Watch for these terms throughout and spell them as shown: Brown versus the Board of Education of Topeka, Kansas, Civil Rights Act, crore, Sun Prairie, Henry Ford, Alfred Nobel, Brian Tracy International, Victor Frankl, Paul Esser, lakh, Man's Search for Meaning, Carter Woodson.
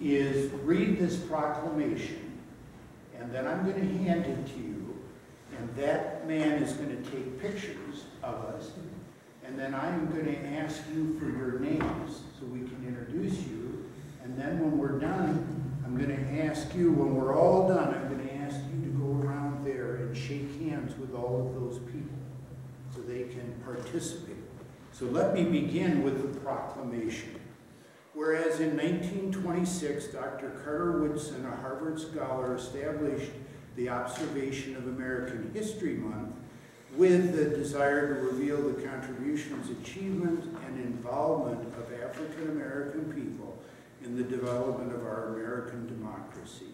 is read this proclamation, and then I'm going to hand it to you, and that man is going to take pictures of us, and then I'm going to ask you for your names so we can introduce you, and then when we're done, I'm going to ask you, when we're all done, I'm going to ask you to go around there and shake hands with all of those people so they can participate. So let me begin with the proclamation. Whereas in 1926, Dr. Carter Woodson, a Harvard scholar, established the observation of American History Month with the desire to reveal the contributions, achievements, and involvement of African American people in the development of our American democracy.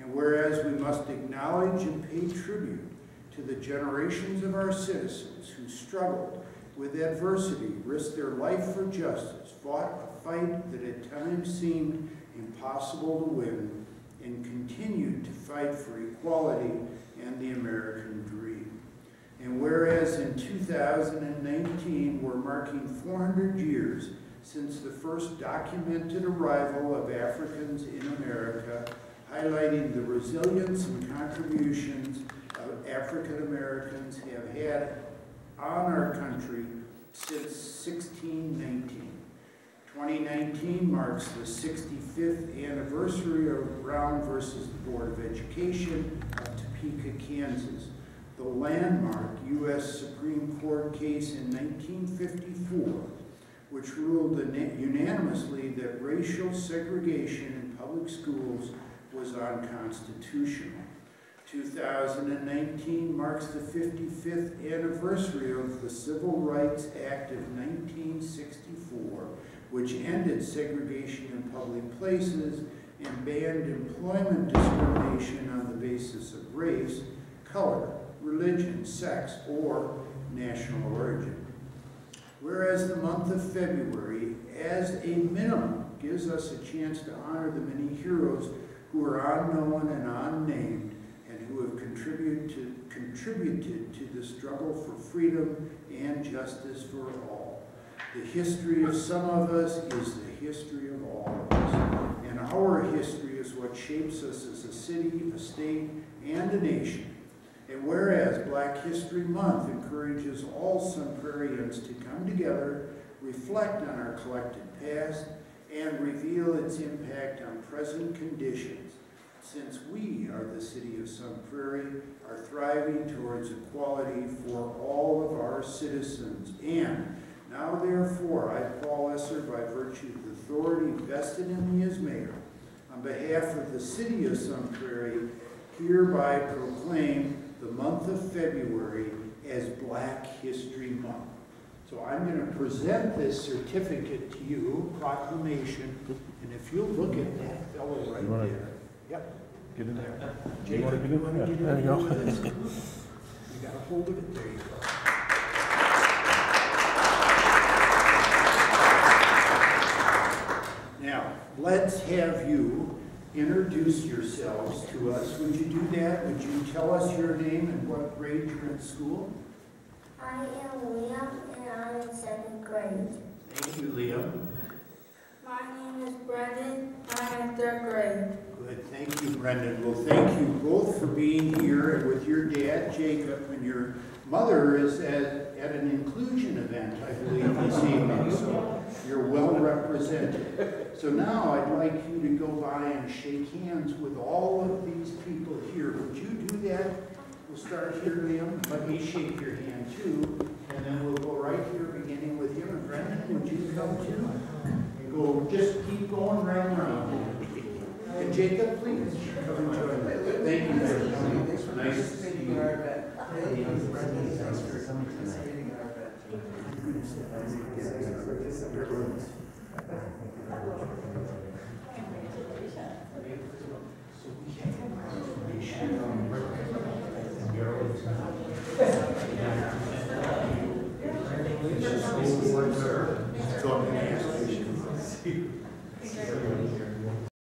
And whereas we must acknowledge and pay tribute to the generations of our citizens who struggled with adversity, risked their life for justice, fought a fight that at times seemed impossible to win, and continued to fight for equality and the American dream. And whereas in 2019, we're marking 400 years since the first documented arrival of Africans in America, highlighting the resilience and contributions of African Americans have had on our country since 1619. 2019 marks the 65th anniversary of Brown versus the Board of Education of Topeka, Kansas, the landmark U.S. Supreme Court case in 1954, which ruled unanimously that racial segregation in public schools was unconstitutional. 2019 marks the 55th anniversary of the Civil Rights Act of 1964, which ended segregation in public places and banned employment discrimination on the basis of race, color, religion, sex, or national origin. Whereas the month of February, as a minimum, gives us a chance to honor the many heroes who are unknown and unnamed, who have contributed to the struggle for freedom and justice for all. The history of some of us is the history of all of us, and our history is what shapes us as a city, a state, and a nation. And whereas Black History Month encourages all Sun Prairians to come together, reflect on our collective past, and reveal its impact on present conditions, since we are the city of Sun Prairie, are thriving towards equality for all of our citizens. And now, therefore, I, Paul Esser, by virtue of the authority vested in me as mayor, on behalf of the city of Sun Prairie, hereby proclaim the month of February as Black History Month. So I'm going to present this certificate to you, proclamation, and if you'll look at that fellow right there. Yep. Get in there. Jake, you want to get in there? There you go. You got a hold of it. There you go. Now, let's have you introduce yourselves to us. Would you do that? Would you tell us your name and what grade you're in school? I am Liam, and I'm in 7th grade. Thank you, Liam. My name is Brendan. I'm in 3rd grade. Good. Thank you, Brendan. Well, thank you both for being here and with your dad, Jacob, and your mother is at an inclusion event, I believe, this evening, so you're well represented. So now I'd like you to go by and shake hands with all of these people here. Would you do that? We'll start here, Liam. Let me shake your hand, too, and then we'll go right here, beginning with you. And Brendan, would you come, too? And go, just keep going right around. And Jacob, please come and join me. Thank you very much. Thanks for participating in our event. Thanks for participating in our event. So we have information.